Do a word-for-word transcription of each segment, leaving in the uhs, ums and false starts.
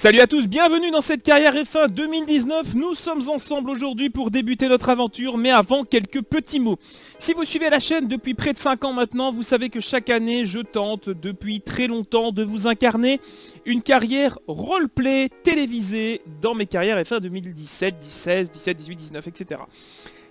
Salut à tous, bienvenue dans cette carrière F un deux mille dix-neuf, nous sommes ensemble aujourd'hui pour débuter notre aventure, mais avant quelques petits mots. Si vous suivez la chaîne depuis près de cinq ans maintenant, vous savez que chaque année je tente depuis très longtemps de vous incarner une carrière roleplay télévisée dans mes carrières F un deux mille dix-sept, dix-sept, dix-sept, dix-huit, dix-neuf, et cetera.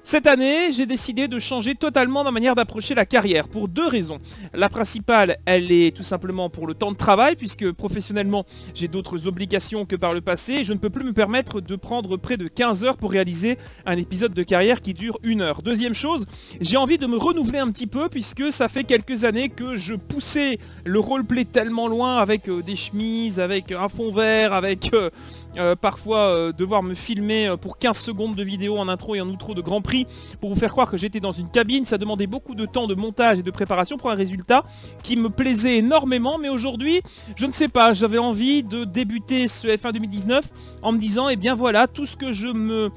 Cette année, j'ai décidé de changer totalement ma manière d'approcher la carrière pour deux raisons. La principale, elle est tout simplement pour le temps de travail, puisque professionnellement, j'ai d'autres obligations que par le passé. Je ne peux plus me permettre de prendre près de quinze heures pour réaliser un épisode de carrière qui dure une heure. Deuxième chose, j'ai envie de me renouveler un petit peu, puisque ça fait quelques années que je poussais le roleplay tellement loin avec euh, des chemises, avec un fond vert, avec... Euh, Euh, parfois euh, devoir me filmer euh, pour quinze secondes de vidéo en intro et en outro de Grand Prix pour vous faire croire que j'étais dans une cabine. Ça demandait beaucoup de temps de montage et de préparation pour un résultat qui me plaisait énormément, mais aujourd'hui je ne sais pas, j'avais envie de débuter ce F un deux mille dix-neuf en me disant, eh bien voilà, tout ce que je me...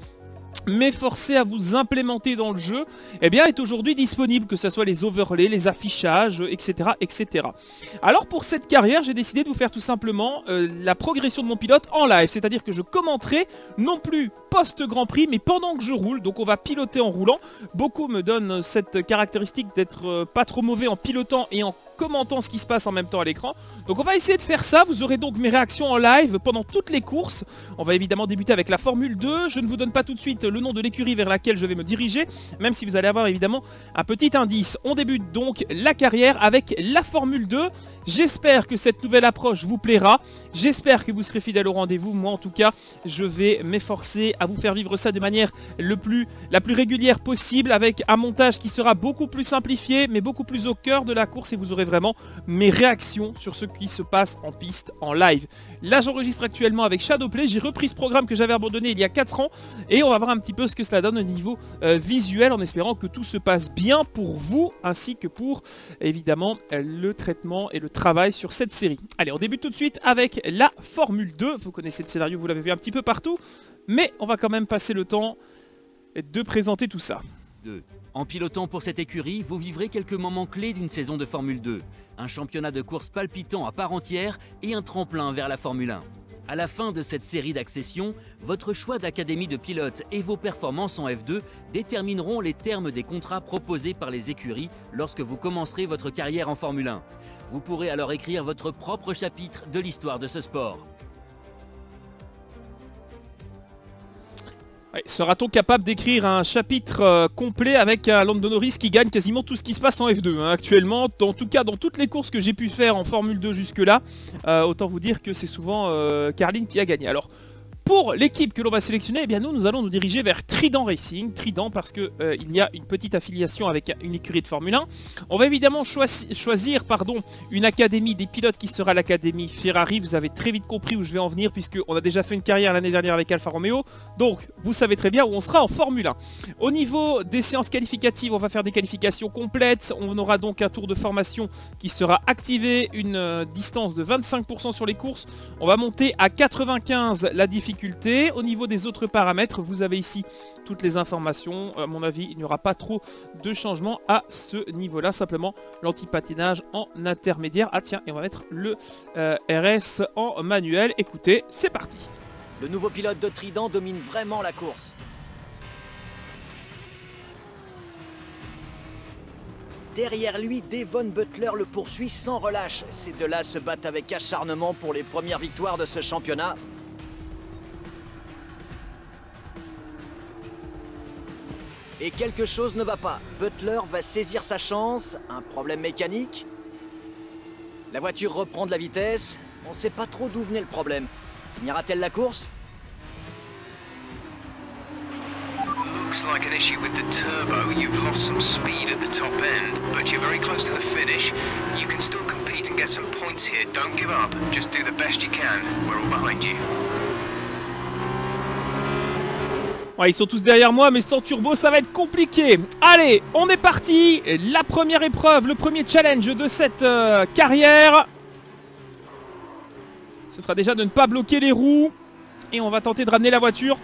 m'efforcer à vous implémenter dans le jeu, eh bien est aujourd'hui disponible, que ce soit les overlays, les affichages, et cetera et cetera. Alors pour cette carrière, j'ai décidé de vous faire tout simplement euh, la progression de mon pilote en live, c'est-à-dire que je commenterai non plus post-Grand Prix, mais pendant que je roule, donc on va piloter en roulant. Beaucoup me donnent cette caractéristique d'être euh, pas trop mauvais en pilotant et en commentant ce qui se passe en même temps à l'écran. Donc on va essayer de faire ça, vous aurez donc mes réactions en live pendant toutes les courses. On va évidemment débuter avec la Formule deux, je ne vous donne pas tout de suite le nom de l'écurie vers laquelle je vais me diriger, même si vous allez avoir évidemment un petit indice. On débute donc la carrière avec la Formule deux, j'espère que cette nouvelle approche vous plaira, j'espère que vous serez fidèles au rendez-vous, moi en tout cas je vais m'efforcer à vous faire vivre ça de manière le plus, la plus régulière possible, avec un montage qui sera beaucoup plus simplifié, mais beaucoup plus au cœur de la course, et vous aurez vraiment mes réactions sur ce qui se passe en piste, en live. Là j'enregistre actuellement avec Shadowplay, j'ai repris ce programme que j'avais abandonné il y a quatre ans, et on va voir un petit peu ce que cela donne au niveau euh, visuel, en espérant que tout se passe bien pour vous, ainsi que pour évidemment le traitement et le travail sur cette série. Allez, on débute tout de suite avec la Formule deux, vous connaissez le scénario, vous l'avez vu un petit peu partout, mais on va quand même passer le temps de présenter tout ça. deux. En pilotant pour cette écurie, vous vivrez quelques moments clés d'une saison de Formule deux, un championnat de course palpitant à part entière et un tremplin vers la Formule un. À la fin de cette série d'accessions, votre choix d'académie de pilote et vos performances en F deux détermineront les termes des contrats proposés par les écuries lorsque vous commencerez votre carrière en Formule un. Vous pourrez alors écrire votre propre chapitre de l'histoire de ce sport. Ouais, sera-t-on capable d'écrire un chapitre euh, complet avec un Lando Norris qui gagne quasiment tout ce qui se passe en F deux hein, actuellement, en tout cas dans toutes les courses que j'ai pu faire en Formule deux jusque-là, euh, autant vous dire que c'est souvent euh, Carlin qui a gagné. Alors, pour l'équipe que l'on va sélectionner, eh bien nous, nous allons nous diriger vers Trident Racing. Trident parce qu'il euh, y a une petite affiliation avec une écurie de Formule un. On va évidemment choisi, choisir pardon, une académie des pilotes qui sera l'académie Ferrari. Vous avez très vite compris où je vais en venir, puisqu'on a déjà fait une carrière l'année dernière avec Alfa Romeo. Donc vous savez très bien où on sera en Formule un. Au niveau des séances qualificatives, on va faire des qualifications complètes. On aura donc un tour de formation qui sera activé, une euh, distance de vingt-cinq pour cent sur les courses. On va monter à quatre-vingt-quinze la difficulté. Au niveau des autres paramètres, vous avez ici toutes les informations. À mon avis, il n'y aura pas trop de changements à ce niveau-là. Simplement l'antipatinage en intermédiaire. Ah tiens, et on va mettre le euh, R S en manuel. Écoutez, c'est parti. Le nouveau pilote de Trident domine vraiment la course. Derrière lui, Devon Butler le poursuit sans relâche. Ces deux-là se battent avec acharnement pour les premières victoires de ce championnat. Et quelque chose ne va pas. Butler va saisir sa chance. Un problème mécanique. La voiture reprend de la vitesse. On ne sait pas trop d'où venait le problème. Finira-t-elle la course? Looks like an issue with the turbo. You've lost some speed at the top end, but you're very close to the finish. You can still compete and get some points here. Don't give up. Just do the best you can. We're all behind you. Ouais, ils sont tous derrière moi, mais sans turbo, ça va être compliqué. Allez, on est parti. La première épreuve, le premier challenge de cette euh, carrière. Ce sera déjà de ne pas bloquer les roues. Et on va tenter de ramener la voiture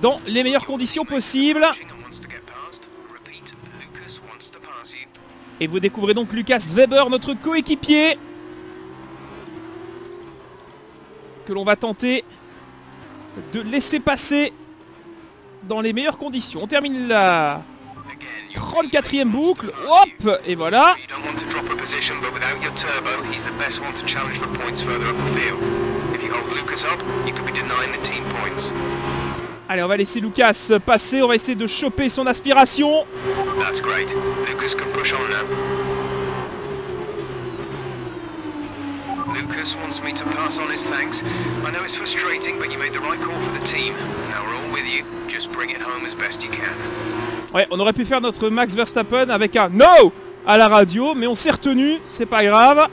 dans les meilleures conditions possibles. Et vous découvrez donc Lucas Weber, notre coéquipier. que l'on va tenter de laisser passer dans les meilleures conditions. On termine la trente-quatrième boucle. Hop, et voilà. Allez, on va laisser Lucas passer. On va essayer de choper son aspiration. Lucas wants me to pass on his thanks. I know it's frustrating, but you made the right call for the team. Now we're all with you. Just bring it home as best you can. Ouais, on aurait pu faire notre Max Verstappen avec un no à la radio, mais on s'est retenu, c'est pas grave. De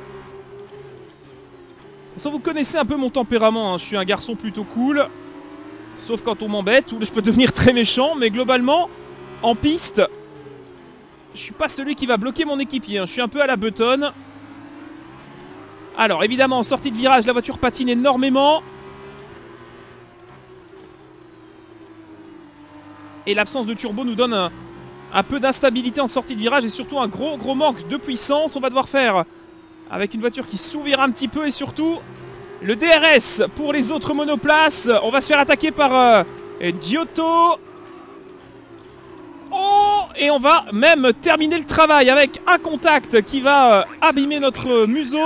toute façon, vous connaissez un peu mon tempérament, hein. Je suis un garçon plutôt cool, sauf quand on m'embête, où je peux devenir très méchant, mais globalement, en piste, je suis pas celui qui va bloquer mon équipier, hein. Je suis un peu à la Button. Alors évidemment en sortie de virage la voiture patine énormément. Et l'absence de turbo nous donne un, un peu d'instabilité en sortie de virage et surtout un gros gros manque de puissance. On va devoir faire avec une voiture qui s'ouvrira un petit peu et surtout le D R S pour les autres monoplaces. On va se faire attaquer par euh, Ghiotto. Oh, et on va même terminer le travail avec un contact qui va euh, abîmer notre euh, museau.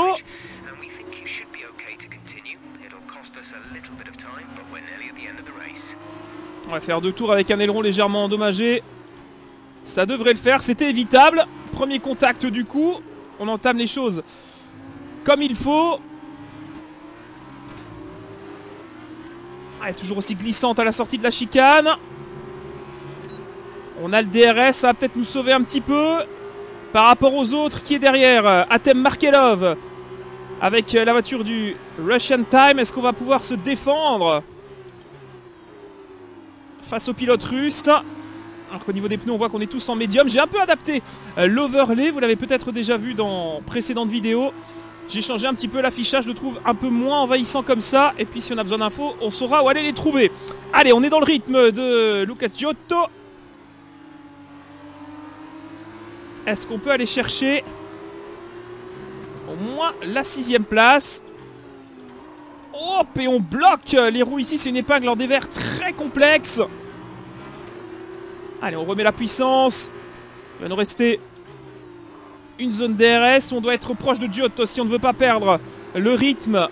On va faire deux tours avec un aileron légèrement endommagé. Ça devrait le faire, c'était évitable. Premier contact du coup. On entame les choses comme il faut. Elle est toujours aussi glissante à la sortie de la chicane. On a le D R S, ça va peut-être nous sauver un petit peu par rapport aux autres qui est derrière. Artem Markelov avec la voiture du Russian Time. Est-ce qu'on va pouvoir se défendre face au pilote russe? Alors qu'au niveau des pneus on voit qu'on est tous en médium. J'ai un peu adapté l'overlay, vous l'avez peut-être déjà vu dans précédentes vidéos. J'ai changé un petit peu l'affichage, je le trouve un peu moins envahissant comme ça. Et puis si on a besoin d'infos, on saura où aller les trouver. Allez, on est dans le rythme de Luca Ghiotto. Est-ce qu'on peut aller chercher au moins la sixième place? Hop, et on bloque les roues ici, c'est une épingle en dévers très complexe. Allez, on remet la puissance. Il va nous rester une zone D R S. On doit être proche de Ghiotto si on ne veut pas perdre le rythme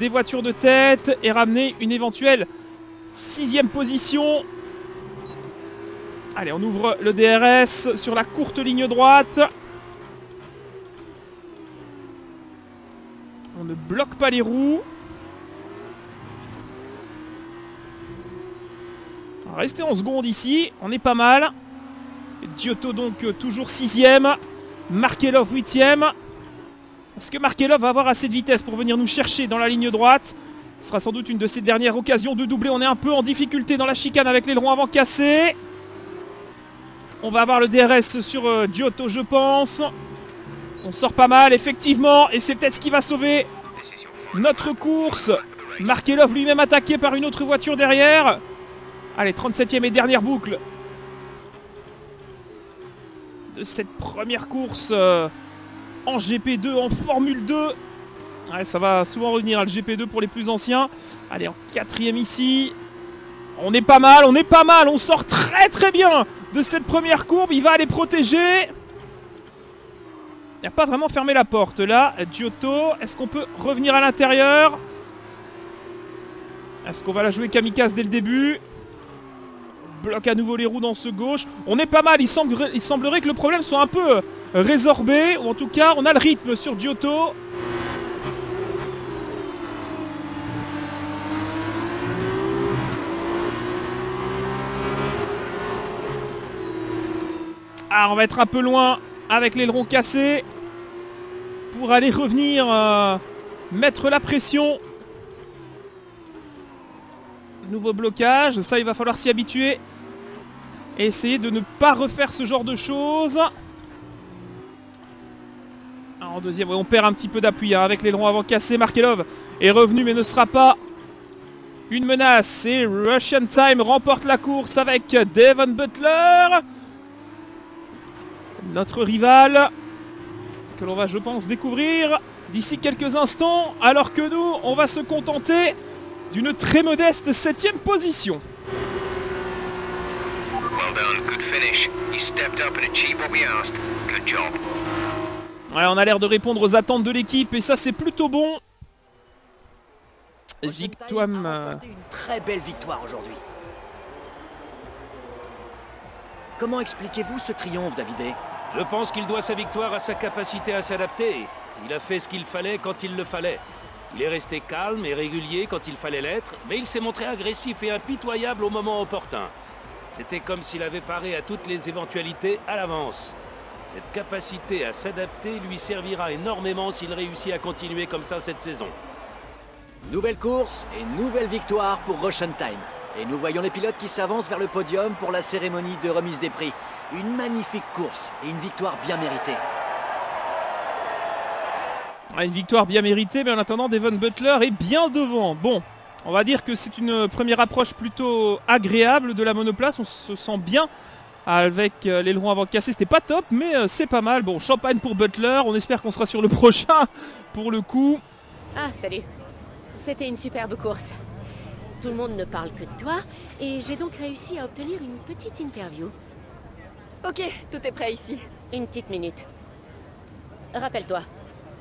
des voitures de tête et ramener une éventuelle sixième position. Allez, on ouvre le D R S sur la courte ligne droite. On ne bloque pas les roues. Restez en seconde ici, on est pas mal. Ghiotto donc euh, toujours sixième. Markelov huitième. Est-ce que Markelov va avoir assez de vitesse pour venir nous chercher dans la ligne droite? Ce sera sans doute une de ses dernières occasions de doubler. On est un peu en difficulté dans la chicane avec l'aileron avant cassé. On va avoir le D R S sur euh, Ghiotto je pense. On sort pas mal effectivement et c'est peut-être ce qui va sauver notre course. Markelov lui-même attaqué par une autre voiture derrière. Allez, trente-septième et dernière boucle de cette première course euh, en G P deux, en Formule deux. Ouais, ça va souvent revenir à le G P deux pour les plus anciens. Allez, en quatrième ici. On est pas mal, on est pas mal. On sort très très bien de cette première courbe. Il va aller protéger. Il n'a pas vraiment fermé la porte là. Ghiotto, est-ce qu'on peut revenir à l'intérieur? Est-ce qu'on va la jouer kamikaze dès le début? Bloque à nouveau les roues dans ce gauche. On est pas mal, il, semble, il semblerait que le problème soit un peu résorbé. Ou en tout cas, on a le rythme sur Ghiotto. Ah, on va être un peu loin avec l'aileron cassé. Pour aller revenir, euh, mettre la pression. Nouveau blocage, ça il va falloir s'y habituer et essayer de ne pas refaire ce genre de choses. Alors, en deuxième, on perd un petit peu d'appui hein, avec l'aileron avant cassé. Markelov est revenu mais ne sera pas une menace. Et Russian Time remporte la course avec Devon Butler, notre rival que l'on va je pense découvrir d'ici quelques instants. Alors que nous, on va se contenter d'une très modeste septième position. Ouais, on a l'air de répondre aux attentes de l'équipe et ça c'est plutôt bon. Victoire. Une très belle victoire aujourd'hui. Comment expliquez-vous ce triomphe, David? Je pense qu'il doit sa victoire à sa capacité à s'adapter. Il a fait ce qu'il fallait quand il le fallait. Il est resté calme et régulier quand il fallait l'être, mais il s'est montré agressif et impitoyable au moment opportun. C'était comme s'il avait paré à toutes les éventualités à l'avance. Cette capacité à s'adapter lui servira énormément s'il réussit à continuer comme ça cette saison. Nouvelle course et nouvelle victoire pour Russian Time. Et nous voyons les pilotes qui s'avancent vers le podium pour la cérémonie de remise des prix. Une magnifique course et une victoire bien méritée. Une victoire bien méritée, mais en attendant, Devon Butler est bien devant. Bon, on va dire que c'est une première approche plutôt agréable de la monoplace. On se sent bien avec l'aileron avant cassé. C'était pas top, mais c'est pas mal. Bon, champagne pour Butler. On espère qu'on sera sur le prochain pour le coup. Ah, salut. C'était une superbe course. Tout le monde ne parle que de toi, et j'ai donc réussi à obtenir une petite interview. Ok, tout est prêt ici. Une petite minute. Rappelle-toi,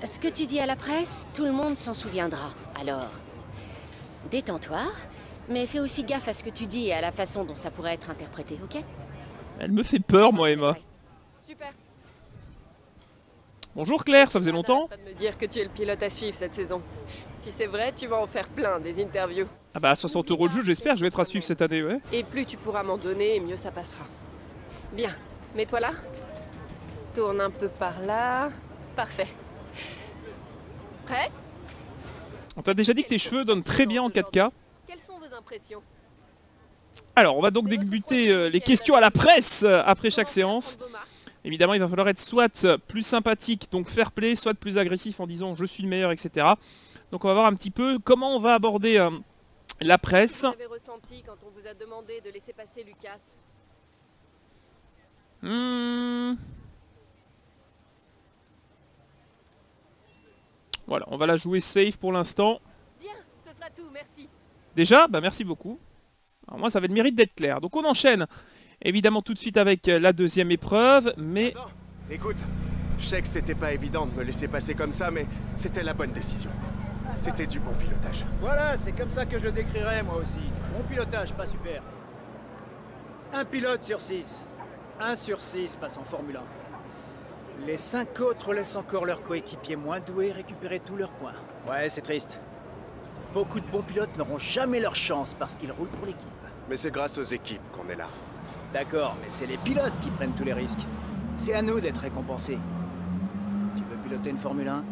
ce que tu dis à la presse, tout le monde s'en souviendra. Alors, détends-toi, mais fais aussi gaffe à ce que tu dis et à la façon dont ça pourrait être interprété, ok? Elle me fait peur, moi, Emma. Super. Bonjour Claire, ça faisait longtemps. Pas de me dire que tu es le pilote à suivre cette saison. Si c'est vrai, tu vas en faire plein des interviews. Ah bah soixante euros de jeu, j'espère, je vais être à suivre cette année, ouais. Et plus tu pourras m'en donner, mieux ça passera. Bien, mets-toi là. Tourne un peu par là. Parfait. Prêt? On t'a déjà dit que tes cheveux donnent très bien en quatre K. Quelles sont vos impressions? Alors, on va donc débuter les questions à la presse après chaque séance. Évidemment, il va falloir être soit plus sympathique, donc fair play, soit plus agressif en disant je suis le meilleur, et cetera. Donc on va voir un petit peu comment on va aborder euh, la presse. Qu'est-ce que vous avez ressenti quand on vous a demandé de laisser passer Lucas ? Mmh. Voilà, on va la jouer safe pour l'instant. Bien, ce sera tout, merci. Déjà, bah merci beaucoup. Alors moi, ça avait le mérite d'être clair. Donc on enchaîne. Évidemment tout de suite avec la deuxième épreuve, mais... Attends, écoute, je sais que c'était pas évident de me laisser passer comme ça, mais c'était la bonne décision. C'était du bon pilotage. Voilà, c'est comme ça que je le décrirais moi aussi. Bon pilotage, pas super. Un pilote sur six. Un sur six passe en Formule un. Les cinq autres laissent encore leurs coéquipiers moins doués récupérer tous leurs points. Ouais, c'est triste. Beaucoup de bons pilotes n'auront jamais leur chance parce qu'ils roulent pour l'équipe. Mais c'est grâce aux équipes qu'on est là. D'accord, mais c'est les pilotes qui prennent tous les risques. C'est à nous d'être récompensés. Tu veux piloter une Formule un?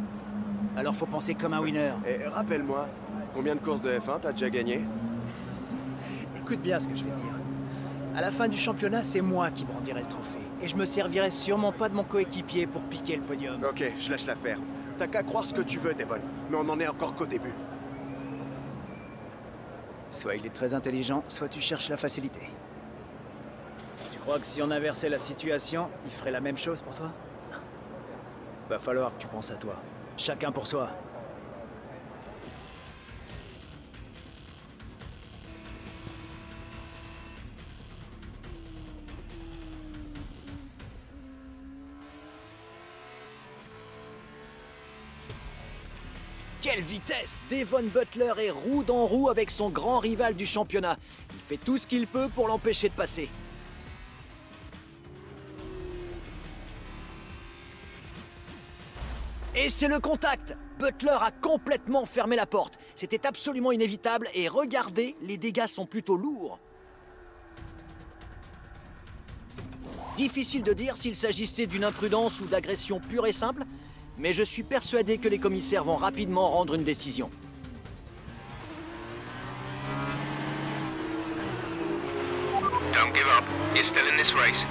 Alors faut penser comme un winner. Et rappelle-moi, combien de courses de F un t'as déjà gagné? Écoute bien ce que je vais te dire. À la fin du championnat, c'est moi qui brandirai le trophée. Et je me servirai sûrement pas de mon coéquipier pour piquer le podium. Ok, je lâche l'affaire. T'as qu'à croire ce que tu veux, Devon. Mais on en est encore qu'au début. Soit il est très intelligent, soit tu cherches la facilité. Je crois que si on inversait la situation, il ferait la même chose pour toi? Va falloir que tu penses à toi. Chacun pour soi. Quelle vitesse! Devon Butler est roue dans roue avec son grand rival du championnat. Il fait tout ce qu'il peut pour l'empêcher de passer. Et c'est le contact! Butler a complètement fermé la porte. C'était absolument inévitable et regardez, les dégâts sont plutôt lourds. Difficile de dire s'il s'agissait d'une imprudence ou d'agression pure et simple, mais je suis persuadé que les commissaires vont rapidement rendre une décision. Don't give up. You're still in this race.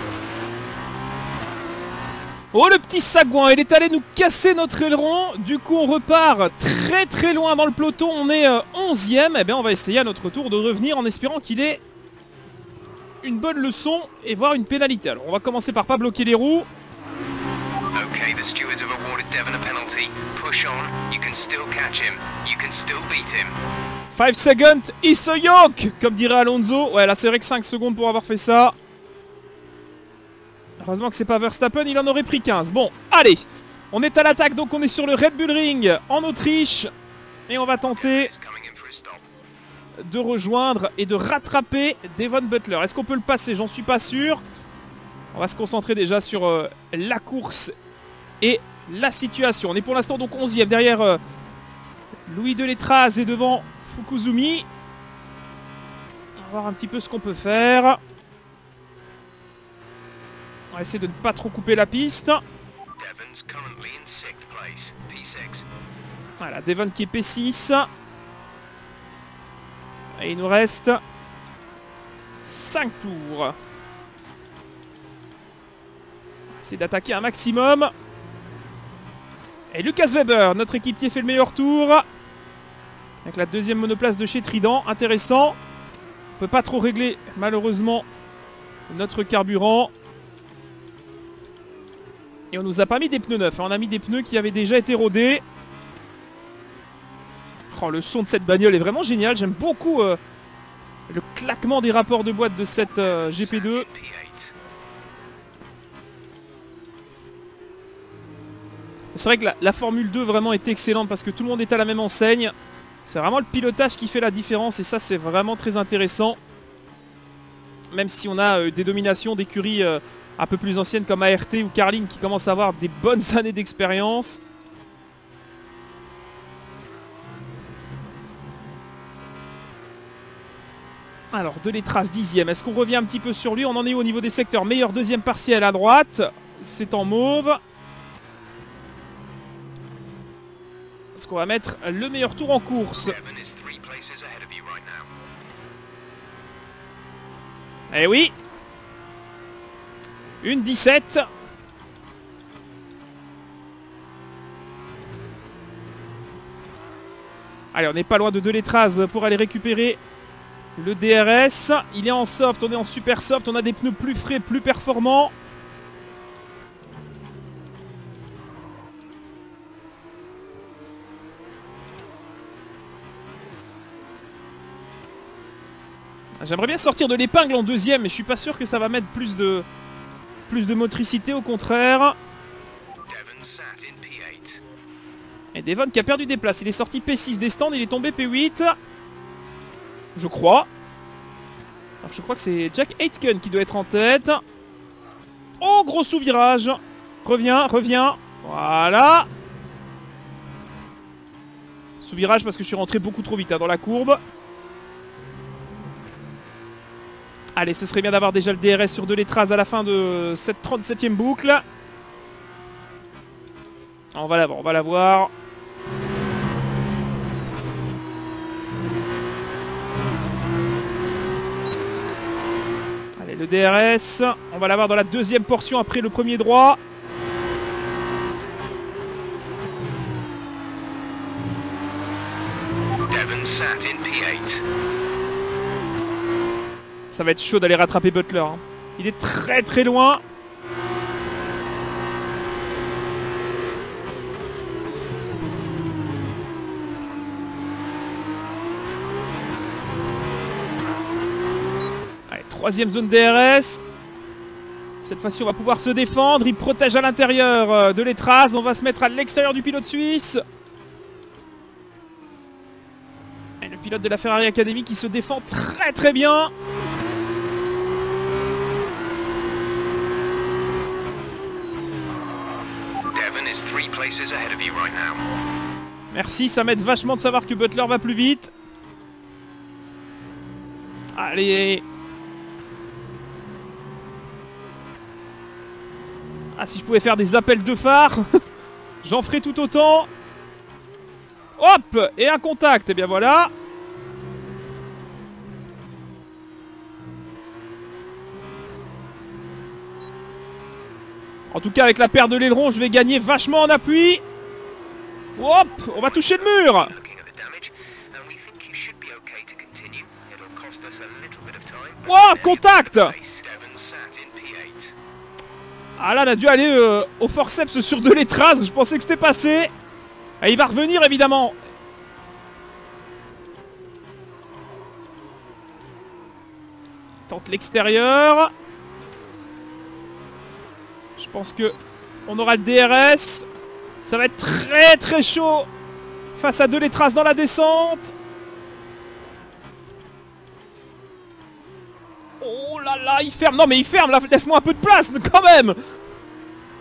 Oh le petit sagouin, il est allé nous casser notre aileron, du coup on repart très très loin dans le peloton, on est onzième, et eh bien on va essayer à notre tour de revenir en espérant qu'il ait une bonne leçon et voire une pénalité. Alors on va commencer par pas bloquer les roues. Okay, the stewards have awarded Devon a penalty. Push on, you can still catch him, you can still beat him. cinq seconds, il se yoke, comme dirait Alonso. Ouais, là c'est vrai que cinq secondes pour avoir fait ça. Heureusement que c'est pas Verstappen, il en aurait pris quinze. Bon, allez, on est à l'attaque, donc on est sur le Red Bull Ring en Autriche. Et on va tenter de rejoindre et de rattraper Devon Butler. Est-ce qu'on peut le passer? J'en suis pas sûr. On va se concentrer déjà sur euh, la course et la situation. On est pour l'instant donc onzième derrière euh, Louis de Delétraz et devant Fukuzumi. On va voir un petit peu ce qu'on peut faire. On va essayer de ne pas trop couper la piste. Voilà, Devon qui est P six. Et il nous reste cinq tours. On va essayer d'attaquer un maximum. Et Lucas Weber, notre équipier, fait le meilleur tour. Avec la deuxième monoplace de chez Trident. Intéressant. On ne peut pas trop régler, malheureusement, notre carburant. Et on nous a pas mis des pneus neufs. Hein. On a mis des pneus qui avaient déjà été rodés. Oh, le son de cette bagnole est vraiment génial. J'aime beaucoup euh, le claquement des rapports de boîte de cette euh, G P deux. C'est vrai que la, la Formule deux vraiment est excellente parce que tout le monde est à la même enseigne. C'est vraiment le pilotage qui fait la différence et ça c'est vraiment très intéressant. Même si on a euh, des dominations d'écuries euh, un peu plus anciennes comme A R T ou Carlin qui commencent à avoir des bonnes années d'expérience. Alors, Delétraz dixième. Est-ce qu'on revient un petit peu sur lui? On en est au niveau des secteurs. Meilleur deuxième partiel à droite. C'est en mauve. Est-ce qu'on va mettre le meilleur tour en course? Eh oui. Une dix-sept. Allez, on n'est pas loin de Delétraz pour aller récupérer le D R S. Il est en soft, on est en super soft, on a des pneus plus frais, plus performants. J'aimerais bien sortir de l'épingle en deuxième, mais je suis pas sûr que ça va mettre plus de plus de motricité, au contraire. Et Devon qui a perdu des places, il est sorti P six des stands, il est tombé P huit. Je crois. Alors je crois que c'est Jack Aitken qui doit être en tête. Oh, gros sous-virage. Reviens, reviens. Voilà. Sous-virage parce que je suis rentré beaucoup trop vite hein, dans la courbe. Allez, ce serait bien d'avoir déjà le D R S sur Delétraz à la fin de cette trente-septième boucle. On va l'avoir, on va l'avoir. Le D R S, on va l'avoir dans la deuxième portion après le premier droit. Ça va être chaud d'aller rattraper Butler. Hein. Il est très très loin. Troisième zone D R S. Cette fois-ci, on va pouvoir se défendre. Il protège à l'intérieur de Delétraz. On va se mettre à l'extérieur du pilote suisse. Et le pilote de la Ferrari Academy qui se défend très très bien. Merci, ça m'aide vachement de savoir que Butler va plus vite. Allez. Ah, si je pouvais faire des appels de phare, j'en ferais tout autant. Hop! Et un contact, et eh bien voilà. En tout cas, avec la paire de l'aileron, je vais gagner vachement en appui. Hop! On va toucher le mur. Hop! Contact! Ah là, on a dû aller euh, au forceps sur Delétraz. Je pensais que c'était passé. Et il va revenir, évidemment. tente l'extérieur. Je pense que on aura le D R S. Ça va être très très chaud face à De Delétraz dans la descente. Oh là là, il ferme. Non mais il ferme, laisse-moi un peu de place quand même.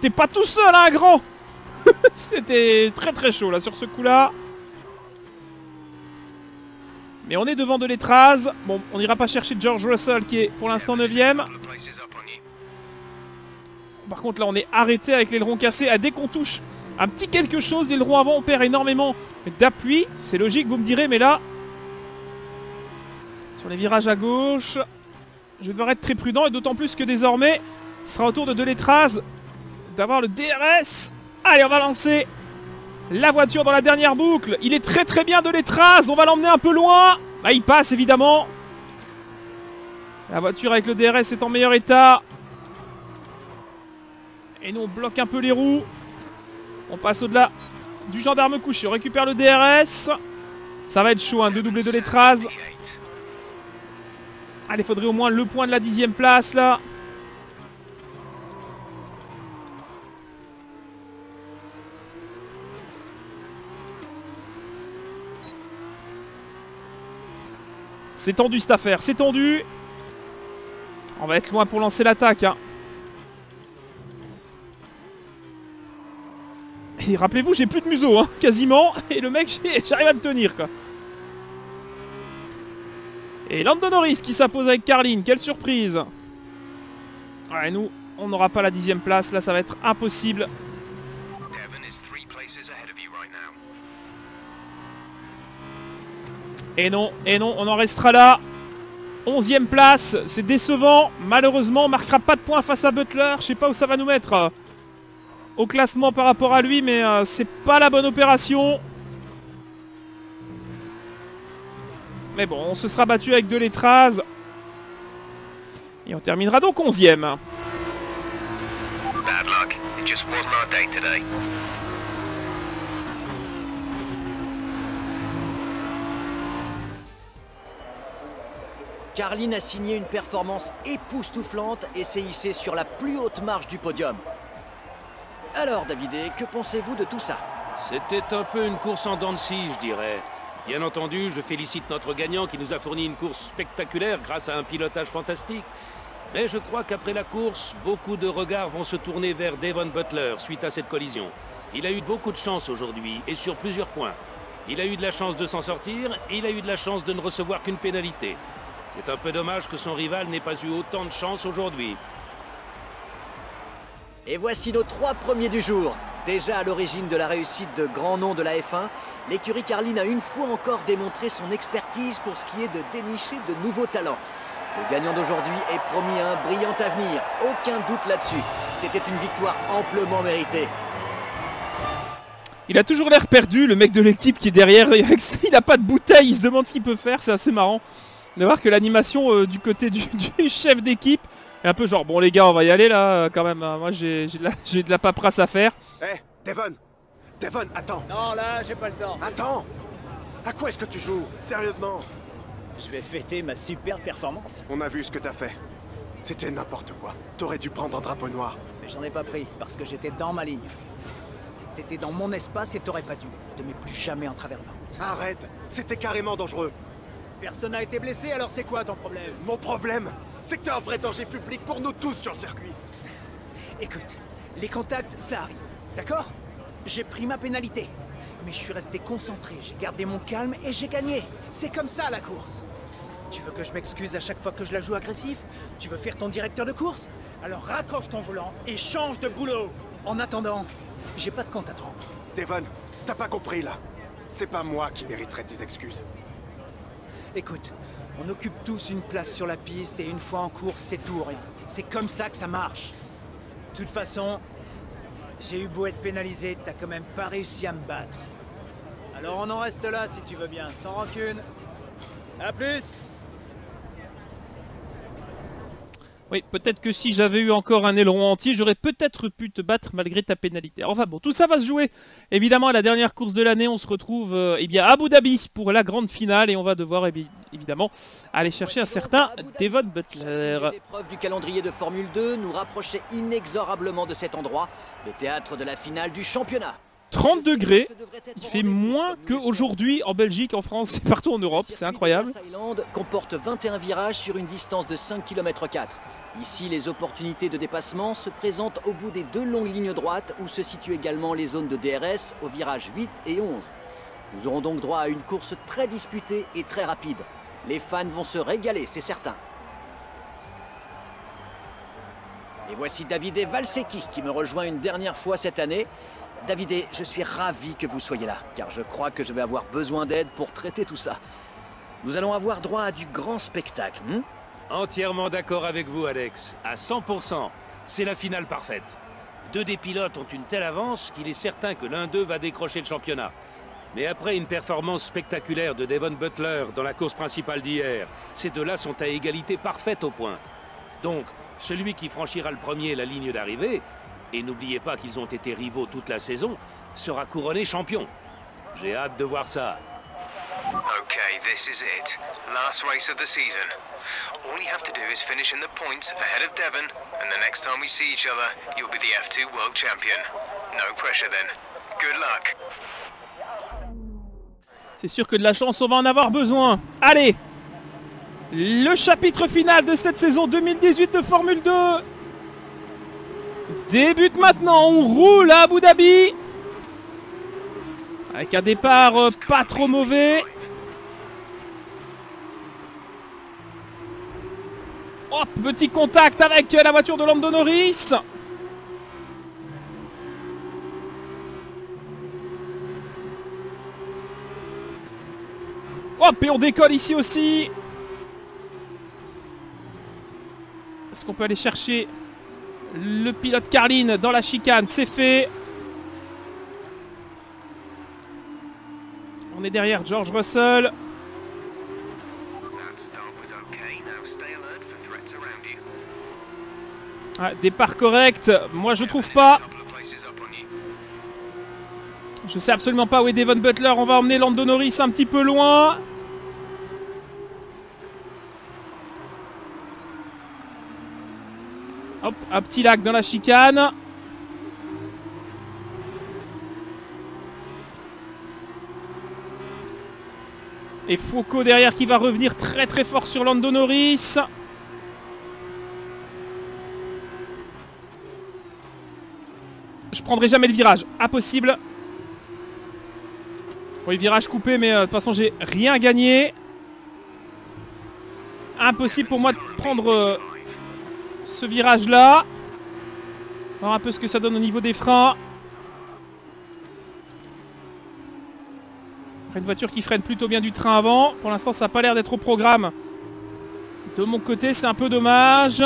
T'es pas tout seul hein, grand. C'était très très chaud là sur ce coup là. Mais on est devant De Delétraz. Bon, on n'ira pas chercher George Russell qui est pour l'instant neuvième. Par contre là on est arrêté avec l'aileron cassé. Ah, dès qu'on touche un petit quelque chose l'aileron avant on perd énormément d'appui. C'est logique vous me direz, mais là sur les virages à gauche je vais devoir être très prudent, et d'autant plus que désormais il sera au tour de De Delétraz d'avoir le D R S. Allez, on va lancer la voiture dans la dernière boucle. Il est très très bien De Delétraz. On va l'emmener un peu loin. Bah, il passe évidemment. La voiture avec le D R S est en meilleur état. Et nous on bloque un peu les roues. On passe au-delà du gendarme couché. On récupère le D R S. Ça va être chaud hein, de doubler De Delétraz. Allez, faudrait au moins le point de la dixième place là. C'est tendu cette affaire, c'est tendu. On va être loin pour lancer l'attaque. Hein. Et rappelez-vous, j'ai plus de museau, hein, quasiment. Et le mec, j'arrive à me tenir, quoi. Et Lando Norris qui s'impose avec Carlin, quelle surprise. Ouais, nous, on n'aura pas la dixième place, là ça va être impossible. Et non, et non, on en restera là. Onzième place, c'est décevant. Malheureusement, on ne marquera pas de points face à Butler. Je ne sais pas où ça va nous mettre euh, au classement par rapport à lui, mais euh, c'est pas la bonne opération. Mais bon, on se sera battu avec De Delétraz. Et on terminera donc onzième. Bad luck. It just wasn't our day today. Carlin a signé une performance époustouflante et s'est hissé sur la plus haute marche du podium. Alors David, que pensez-vous de tout ça? C'était un peu une course en dents de scie, je dirais. Bien entendu, je félicite notre gagnant qui nous a fourni une course spectaculaire grâce à un pilotage fantastique. Mais je crois qu'après la course, beaucoup de regards vont se tourner vers Devon Butler suite à cette collision. Il a eu beaucoup de chance aujourd'hui et sur plusieurs points. Il a eu de la chance de s'en sortir, et il a eu de la chance de ne recevoir qu'une pénalité. C'est un peu dommage que son rival n'ait pas eu autant de chance aujourd'hui. Et voici nos trois premiers du jour. Déjà à l'origine de la réussite de grands noms de la F un, l'écurie Carlin a une fois encore démontré son expertise pour ce qui est de dénicher de nouveaux talents. Le gagnant d'aujourd'hui est promis à un brillant avenir, aucun doute là-dessus. C'était une victoire amplement méritée. Il a toujours l'air perdu, le mec de l'équipe qui est derrière, il n'a pas de bouteille, il se demande ce qu'il peut faire, c'est assez marrant. De voir que l'animation euh, du côté du, du chef d'équipe est un peu genre bon les gars on va y aller là quand même hein, moi j'ai de, de la paperasse à faire. Eh hey, Devon Devon attends. Non là j'ai pas le temps. Attends. À quoi est-ce que tu joues? Sérieusement? Je vais fêter ma super performance. On a vu ce que t'as fait. C'était n'importe quoi. T'aurais dû prendre un drapeau noir. Mais j'en ai pas pris parce que j'étais dans ma ligne. T'étais dans mon espace et t'aurais pas dû. Ne mets plus jamais en travers de la route. Arrête. C'était carrément dangereux. Personne n'a été blessé, alors c'est quoi ton problème? Mon problème, c'est que t'es un vrai danger public pour nous tous sur le circuit. Écoute, les contacts, ça arrive, d'accord? J'ai pris ma pénalité, mais je suis resté concentré, j'ai gardé mon calme et j'ai gagné. C'est comme ça la course. Tu veux que je m'excuse à chaque fois que je la joue agressif? Tu veux faire ton directeur de course? Alors raccroche ton volant et change de boulot. En attendant, j'ai pas de compte à te rendre. Devon, t'as pas compris là. C'est pas moi qui mériterais tes excuses. Écoute, on occupe tous une place sur la piste et une fois en course, c'est tout ou rien. C'est comme ça que ça marche. De toute façon, j'ai eu beau être pénalisé, t'as quand même pas réussi à me battre. Alors on en reste là si tu veux bien, sans rancune. A plus! Oui, peut-être que si j'avais eu encore un aileron entier, j'aurais peut-être pu te battre malgré ta pénalité. Enfin bon, tout ça va se jouer évidemment à la dernière course de l'année. On se retrouve euh, eh bien, à Abu Dhabi pour la grande finale et on va devoir eh bien, évidemment aller chercher un certain Devon Butler. Les épreuves du calendrier de Formule deux nous rapprochaient inexorablement de cet endroit, le théâtre de la finale du championnat. trente degrés, il fait moins qu'aujourd'hui en Belgique, en France et partout en Europe, c'est incroyable. Thaïlande comporte vingt et un virages sur une distance de cinq virgule quatre kilomètres. Ici, les opportunités de dépassement se présentent au bout des deux longues lignes droites où se situent également les zones de D R S aux virages huit et onze. Nous aurons donc droit à une course très disputée et très rapide. Les fans vont se régaler, c'est certain. Et voici David Valsecchi qui me rejoint une dernière fois cette année. David, je suis ravi que vous soyez là, car je crois que je vais avoir besoin d'aide pour traiter tout ça. Nous allons avoir droit à du grand spectacle. Hmm Entièrement d'accord avec vous, Alex. À cent pour cent. C'est la finale parfaite. Deux des pilotes ont une telle avance qu'il est certain que l'un d'eux va décrocher le championnat. Mais après une performance spectaculaire de Devon Butler dans la course principale d'hier, ces deux-là sont à égalité parfaite au point. Donc, celui qui franchira le premier la ligne d'arrivée... Et n'oubliez pas qu'ils ont été rivaux toute la saison, sera couronné champion. J'ai hâte de voir ça. Okay, this is it. Last race of the season. All you have to do is finish in the points ahead of Devon, and the next time we see each other, you'll be the F deux world champion. No pressure then. Good luck. C'est sûr que de la chance, on va en avoir besoin. Allez, le chapitre final de cette saison deux mille dix-huit de Formule deux. Débute maintenant, on roule à Abu Dhabi avec un départ euh, pas trop mauvais. Oh, petit contact avec la voiture de Lando Norris. Hop, et on décolle ici aussi. Est-ce qu'on peut aller chercher le pilote Carlin dans la chicane, c'est fait. On est derrière George Russell. Ah, départ correct, moi je trouve pas. Je sais absolument pas où est Devon Butler, on va emmener Lando Norris un petit peu loin. Hop, un petit lac dans la chicane. Et Foucault derrière qui va revenir très très fort sur Lando Norris. Je prendrai jamais le virage, impossible. Oui, virage coupé, mais euh, de toute façon j'ai rien gagné. Impossible pour moi de prendre... Euh, ce virage là. Voir un peu ce que ça donne au niveau des freins. Après, une voiture qui freine plutôt bien du train avant. Pour l'instant ça n'a pas l'air d'être au programme. De mon côté c'est un peu dommage.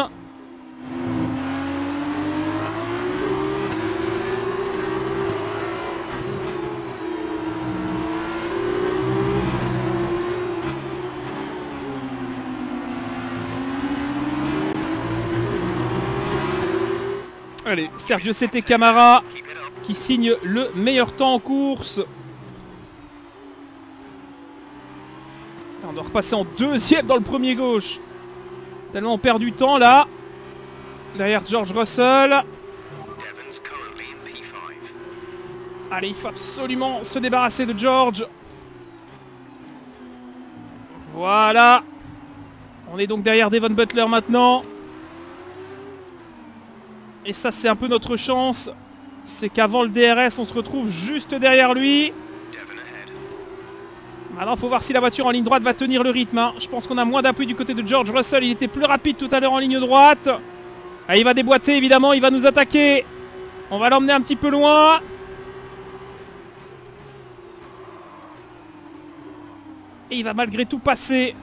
Allez, Sergio Sette Camara qui signe le meilleur temps en course. On doit repasser en deuxième dans le premier gauche. Tellement on perd du temps là. Derrière George Russell. Allez, il faut absolument se débarrasser de George. Voilà. On est donc derrière Devon Butler maintenant. Et ça c'est un peu notre chance, c'est qu'avant le D R S on se retrouve juste derrière lui. Maintenant il faut voir si la voiture en ligne droite va tenir le rythme, hein. Je pense qu'on a moins d'appui du côté de George Russell, il était plus rapide tout à l'heure en ligne droite. Ah, il va déboîter évidemment, il va nous attaquer. On va l'emmener un petit peu loin. Et il va malgré tout passer.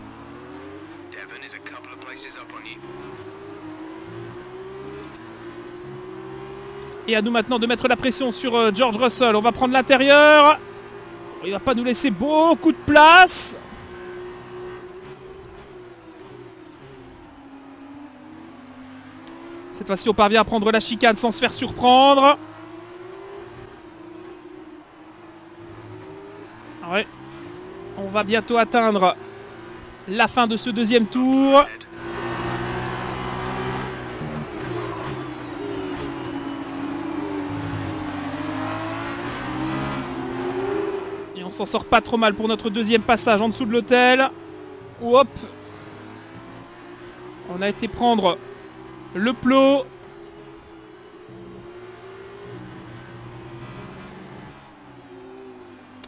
Et à nous maintenant de mettre la pression sur George Russell. On va prendre l'intérieur. Il ne va pas nous laisser beaucoup de place. Cette fois-ci, on parvient à prendre la chicane sans se faire surprendre. Ouais. On va bientôt atteindre la fin de ce deuxième tour. Et on s'en sort pas trop mal pour notre deuxième passage en dessous de l'hôtel. Hop. On a été prendre le plot.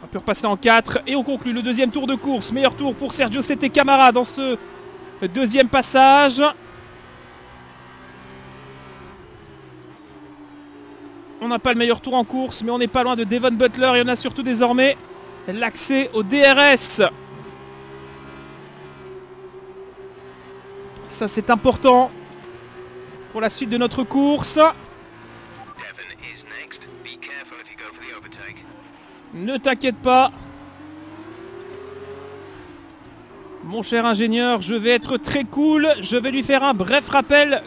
On peut repasser en quatre et on conclut le deuxième tour de course. Meilleur tour pour Sergio Sette Camara dans ce deuxième passage. On n'a pas le meilleur tour en course, mais on n'est pas loin de Devon Butler et on a surtout désormais l'accès au D R S. Ça, c'est important pour la suite de notre course. Ne t'inquiète pas. Mon cher ingénieur, je vais être très cool. Je vais lui faire un bref rappel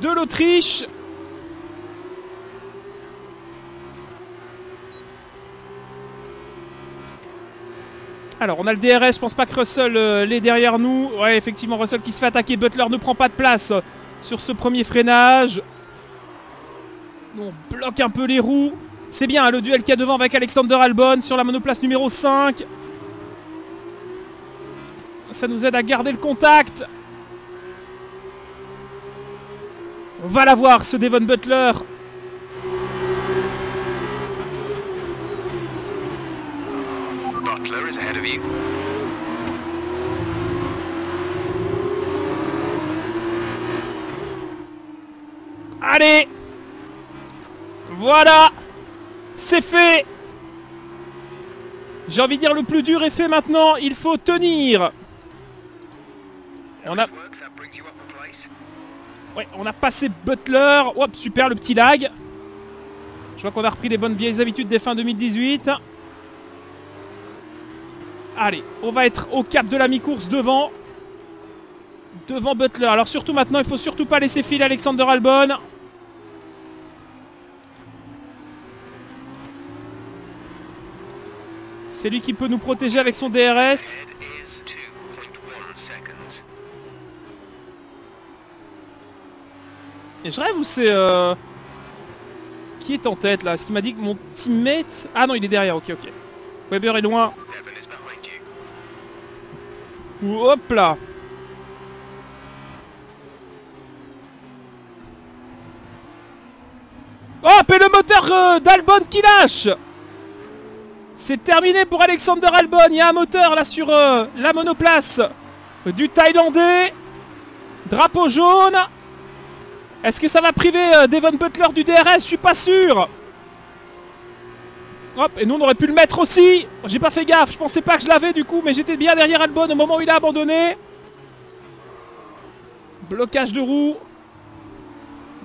de l'Autriche. Alors, on a le D R S. Je pense pas que Russell euh, l'est derrière nous. Ouais, effectivement, Russell qui se fait attaquer. Butler ne prend pas de place sur ce premier freinage. On bloque un peu les roues. C'est bien, hein, le duel qu'il y a devant avec Alexander Albon sur la monoplace numéro cinq. Ça nous aide à garder le contact. On va l'avoir, ce Devon Butler. Butler is ahead of you. Allez! Voilà! C'est fait. J'ai envie de dire le plus dur est fait maintenant. Il faut tenir. On a, ouais, on a passé Butler. Hop, super le petit lag. Je vois qu'on a repris les bonnes vieilles habitudes des fins deux mille dix-huit. Allez, on va être au cap de la mi-course devant. Devant Butler. Alors surtout maintenant, il ne faut surtout pas laisser filer Alexander Albon. C'est lui qui peut nous protéger avec son D R S. Et je rêve ou c'est... Euh... Qui est en tête là? Est-ce qu'il m'a dit que mon teammate... Ah non, il est derrière, ok, ok. Weber est loin. Hop là. Hop, et le moteur euh, d'Albon qui lâche. C'est terminé pour Alexander Albon. Il y a un moteur là sur euh, la monoplace du Thaïlandais. Drapeau jaune. Est-ce que ça va priver euh, Devon Butler du D R S? Je suis pas sûr. Hop, et nous on aurait pu le mettre aussi. J'ai pas fait gaffe, je pensais pas que je l'avais du coup, mais j'étais bien derrière Albon au moment où il a abandonné. Blocage de roue.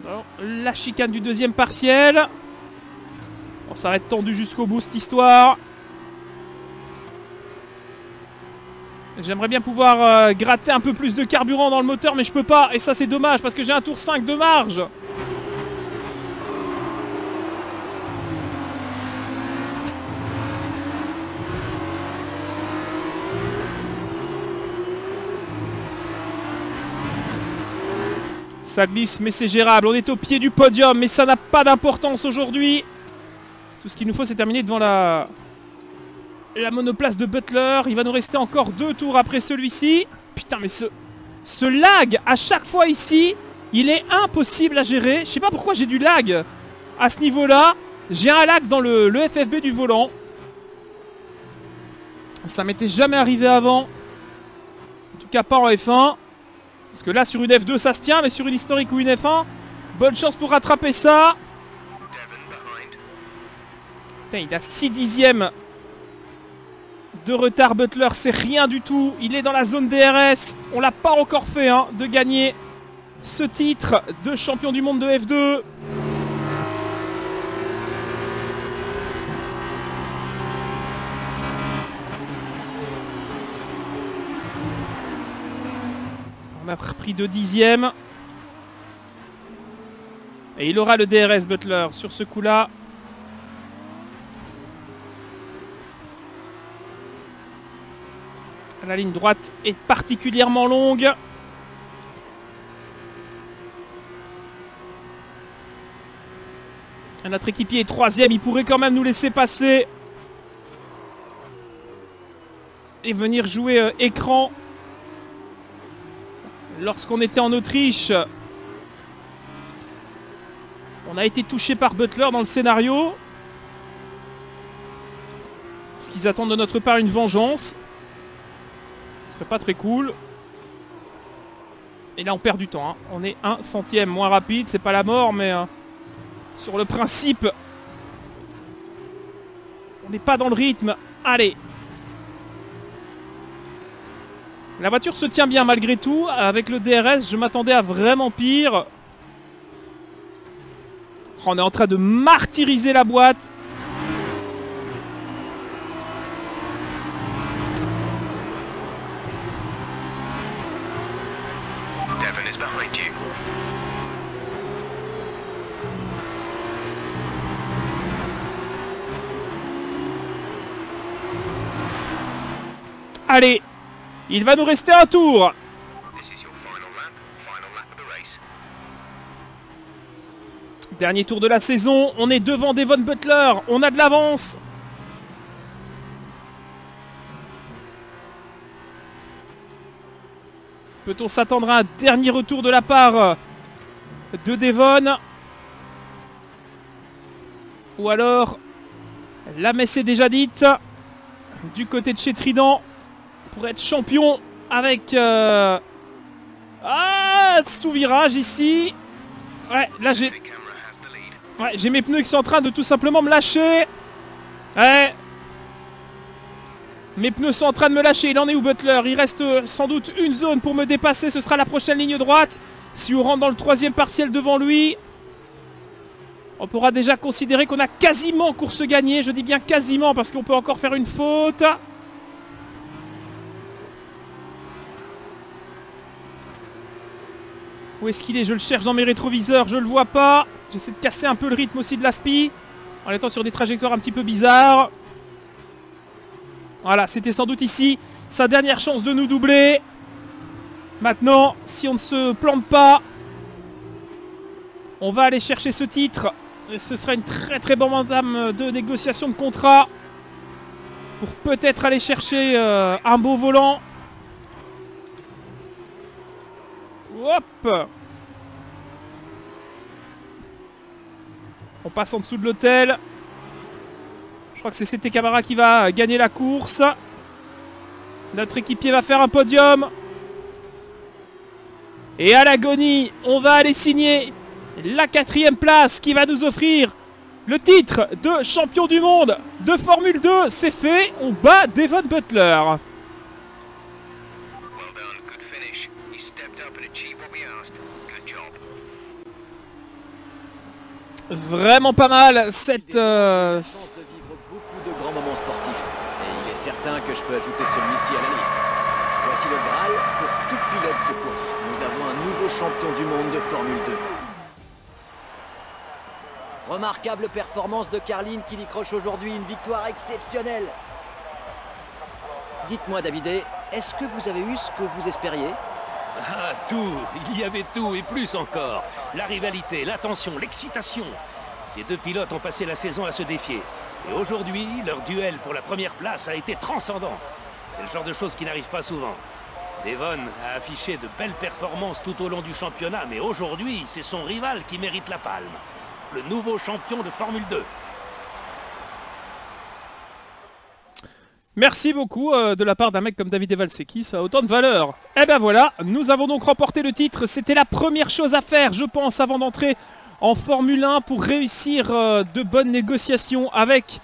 Alors, la chicane du deuxième partiel. On s'arrête tendu jusqu'au bout cette histoire. J'aimerais bien pouvoir euh, gratter un peu plus de carburant dans le moteur, mais je peux pas. Et ça c'est dommage parce que j'ai un tour cinq de marge. Ça glisse mais c'est gérable. On est au pied du podium mais ça n'a pas d'importance aujourd'hui. Tout ce qu'il nous faut, c'est terminer devant la... la monoplace de Butler. Il va nous rester encore deux tours après celui-ci. Putain, mais ce... ce lag, à chaque fois ici, il est impossible à gérer. Je sais pas pourquoi j'ai du lag à ce niveau-là. J'ai un lag dans le... le F F B du volant. Ça m'était jamais arrivé avant. En tout cas, pas en F un. Parce que là, sur une F deux, ça se tient. Mais sur une historique ou une F un, bonne chance pour rattraper ça. Putain, il a six dixièmes de retard Butler, c'est rien du tout. Il est dans la zone D R S. On l'a pas encore fait hein, de gagner ce titre de champion du monde de F deux. On a repris deux dixièmes. Et il aura le D R S, Butler, sur ce coup-là. La ligne droite est particulièrement longue. Notre équipier est troisième, il pourrait quand même nous laisser passer et venir jouer euh, écran. Lorsqu'on était en Autriche, on a été touché par Butler dans le scénario. Est-ce qu'ils attendent de notre part une vengeance? Ce serait pas très cool. Et là on perd du temps, hein. On est un centième moins rapide, c'est pas la mort mais... Euh, sur le principe, on n'est pas dans le rythme. Allez. La voiture se tient bien malgré tout. Avec le D R S, je m'attendais à vraiment pire. On est en train de martyriser la boîte. Allez, il va nous rester un tour. Dernier tour de la saison, on est devant Devon Butler, on a de l'avance. Peut-on s'attendre à un dernier retour de la part de Devon? Ou alors, la messe est déjà dite du côté de chez Trident. Pour être champion avec euh... ah, sous-virage ici. Ouais, là j'ai ouais, j'ai mes pneus qui sont en train de tout simplement me lâcher. Ouais. Mes pneus sont en train de me lâcher. Il en est où Butler? Il reste sans doute une zone pour me dépasser. Ce sera la prochaine ligne droite. Si on rentre dans le troisième partiel devant lui, on pourra déjà considérer qu'on a quasiment course gagnée. Je dis bien quasiment parce qu'on peut encore faire une faute. Où est-ce qu'il est? Je le cherche dans mes rétroviseurs, je le vois pas. J'essaie de casser un peu le rythme aussi de l'aspi, en étant sur des trajectoires un petit peu bizarres. Voilà, c'était sans doute ici sa dernière chance de nous doubler. Maintenant, si on ne se plante pas, on va aller chercher ce titre. Et ce sera une très très bonne entame de négociation de contrat pour peut-être aller chercher euh, un beau volant. Hop. On passe en dessous de l'hôtel. Je crois que c'est Sette Camara qui va gagner la course. Notre équipier va faire un podium. Et à l'agonie, on va aller signer la quatrième place qui va nous offrir le titre de champion du monde de Formule deux. C'est fait, on bat Devon Butler. Vraiment pas mal cette euh... chance de vivre beaucoup de grands moments sportifs et il est certain que je peux ajouter celui-ci à la liste. Voici le Graal pour tout pilote de course. Nous avons un nouveau champion du monde de Formule deux. Remarquable performance de Carlin qui décroche aujourd'hui une victoire exceptionnelle. Dites-moi David, est-ce que vous avez eu ce que vous espériez ? Ah, tout, il y avait tout et plus encore. La rivalité, la tension, l'excitation. Ces deux pilotes ont passé la saison à se défier. Et aujourd'hui, leur duel pour la première place a été transcendant. C'est le genre de choses qui n'arrive pas souvent. Devon a affiché de belles performances tout au long du championnat, mais aujourd'hui, c'est son rival qui mérite la palme. Le nouveau champion de Formule deux. Merci beaucoup euh, de la part d'un mec comme David Valsecchi, ça a autant de valeur. Et ben voilà, nous avons donc remporté le titre. C'était la première chose à faire, je pense, avant d'entrer en Formule un pour réussir euh, de bonnes négociations avec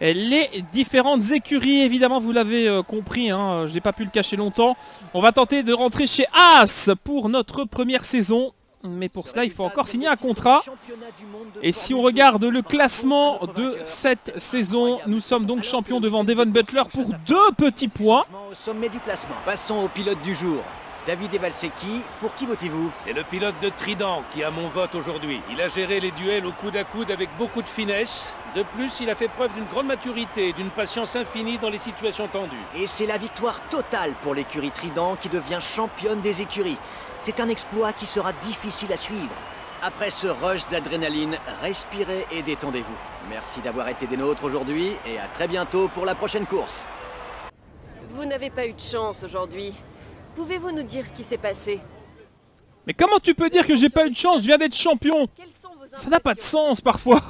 les différentes écuries. Évidemment, vous l'avez euh, compris, hein, j'ai pas pu le cacher longtemps. On va tenter de rentrer chez Haas pour notre première saison. Mais pour cela, il faut encore signer un contrat. Et si on regarde le classement de cette saison, nous sommes donc champions devant Devon Butler pour deux petits points. Passons au pilote du jour. David Valsecchi, pour qui votez-vous? C'est le pilote de Trident qui a mon vote aujourd'hui. Il a géré les duels au coude à coude avec beaucoup de finesse. De plus, il a fait preuve d'une grande maturité et d'une patience infinie dans les situations tendues. Et c'est la victoire totale pour l'écurie Trident qui devient championne des écuries. C'est un exploit qui sera difficile à suivre. Après ce rush d'adrénaline, respirez et détendez-vous. Merci d'avoir été des nôtres aujourd'hui et à très bientôt pour la prochaine course. Vous n'avez pas eu de chance aujourd'hui. Pouvez-vous nous dire ce qui s'est passé? Mais comment tu peux dire que j'ai pas eu de chance? Je viens d'être champion. Ça n'a pas de sens parfois.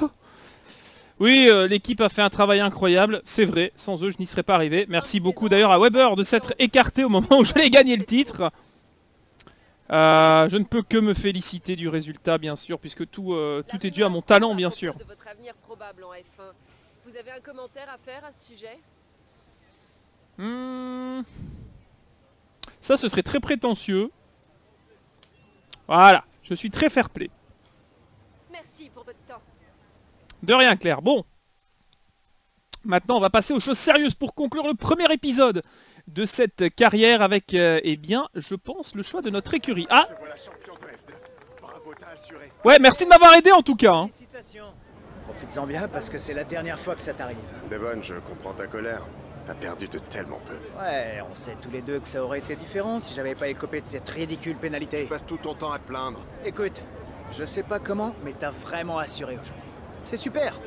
Oui, euh, l'équipe a fait un travail incroyable, c'est vrai. Sans eux, je n'y serais pas arrivé. Merci beaucoup d'ailleurs à Weber de s'être écarté au moment où j'allais gagner le titre. Euh, je ne peux que me féliciter du résultat, bien sûr, puisque tout, euh, tout est dû à mon talent, bien sûr. Vous avez un commentaire à faire à ce sujet? Hmm. Ça, ce serait très prétentieux. Voilà, je suis très fair-play. Merci pour votre temps. De rien, Claire. Bon, maintenant, on va passer aux choses sérieuses pour conclure le premier épisode de cette carrière avec, euh, eh bien, je pense, le choix de notre écurie. Ah, ouais, merci de m'avoir aidé en tout cas. Hein. Profites-en bien parce que c'est la dernière fois que ça t'arrive. Devon, je comprends ta colère. T'as perdu de tellement peu. Ouais, on sait tous les deux que ça aurait été différent si j'avais pas écopé de cette ridicule pénalité. Tu passes tout ton temps à te plaindre. Écoute, je sais pas comment, mais t'as vraiment assuré aujourd'hui. C'est super.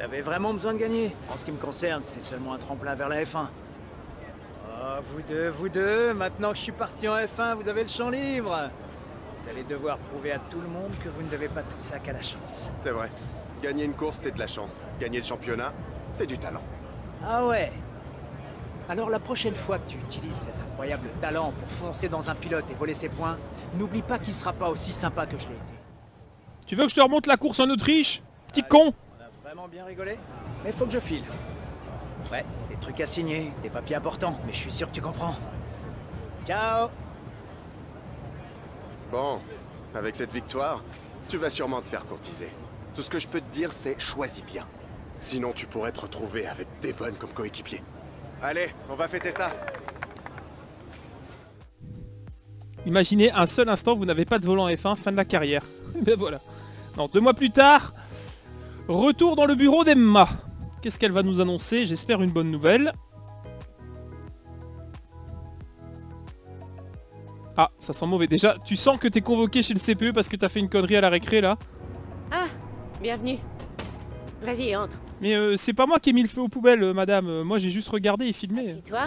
T'avais vraiment besoin de gagner. En ce qui me concerne, c'est seulement un tremplin vers la F un. Oh, vous deux, vous deux, maintenant que je suis parti en F un, vous avez le champ libre. Vous allez devoir prouver à tout le monde que vous ne devez pas tout ça qu'à la chance. C'est vrai. Gagner une course, c'est de la chance. Gagner le championnat, c'est du talent. Ah ouais? Alors la prochaine fois que tu utilises cet incroyable talent pour foncer dans un pilote et voler ses points, n'oublie pas qu'il sera pas aussi sympa que je l'ai été. Tu veux que je te remonte la course en Autriche, petit Allez, con? On a vraiment bien rigolé, mais faut que je file. Ouais, des trucs à signer, des papiers importants, mais je suis sûr que tu comprends. Ciao. Bon, avec cette victoire, tu vas sûrement te faire courtiser. Tout ce que je peux te dire, c'est choisis bien. Sinon, tu pourrais te retrouver avec Devon comme coéquipier. Allez, on va fêter ça. Imaginez un seul instant, vous n'avez pas de volant F un, fin de la carrière. Et ben voilà. Non, deux mois plus tard, retour dans le bureau d'Emma. Qu'est-ce qu'elle va nous annoncer? J'espère une bonne nouvelle. Ah, ça sent mauvais. Déjà, tu sens que t'es convoqué chez le C P E parce que t'as fait une connerie à la récré, là. Ah, bienvenue. Vas-y, entre. Mais euh, c'est pas moi qui ai mis le feu aux poubelles, euh, madame. Euh, moi, j'ai juste regardé et filmé. Assis-toi.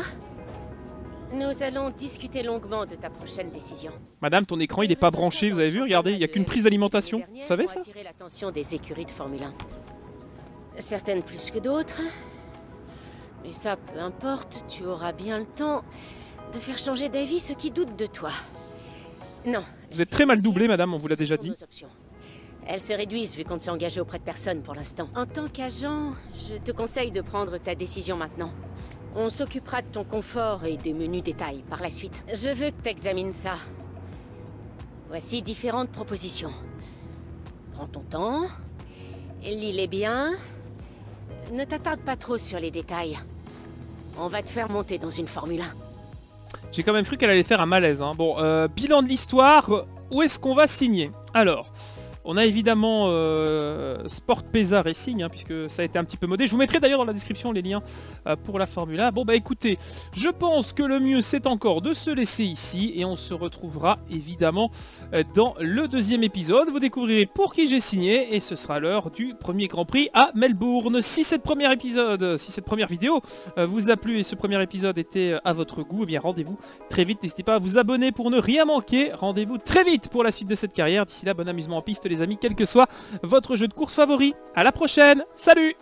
Nous allons discuter longuement de ta prochaine décision. Madame, ton écran, il n'est pas branché, vous avez vu? Regardez, il n'y a qu'une prise d'alimentation. Vous savez ça? Attirer l'attention des écuries de Formule un. Certaines plus que d'autres. Mais ça, peu importe, tu auras bien le temps de faire changer d'avis ceux qui doutent de toi. Non. Vous êtes très mal doublé, madame, on vous l'a déjà dit. Elles se réduisent vu qu'on ne s'est engagé auprès de personne pour l'instant. En tant qu'agent, je te conseille de prendre ta décision maintenant. On s'occupera de ton confort et des menus détails par la suite. Je veux que tu examines ça. Voici différentes propositions. Prends ton temps, lis-les bien, ne t'attarde pas trop sur les détails. On va te faire monter dans une Formule un. J'ai quand même cru qu'elle allait faire un malaise. Hein. Bon, euh, bilan de l'histoire, où est-ce qu'on va signer? Alors... On a évidemment euh, Sport Pesa Racing, hein, puisque ça a été un petit peu modé. Je vous mettrai d'ailleurs dans la description les liens euh, pour la Formule un. Bon bah écoutez, je pense que le mieux c'est encore de se laisser ici. Et on se retrouvera évidemment euh, dans le deuxième épisode. Vous découvrirez pour qui j'ai signé. Et ce sera l'heure du premier Grand Prix à Melbourne. Si cette première épisode, si cette première vidéo euh, vous a plu et ce premier épisode était euh, à votre goût, eh bien rendez-vous très vite. N'hésitez pas à vous abonner pour ne rien manquer. Rendez-vous très vite pour la suite de cette carrière. D'ici là, bon amusement en piste les amis, quel que soit votre jeu de course favori. À la prochaine, salut!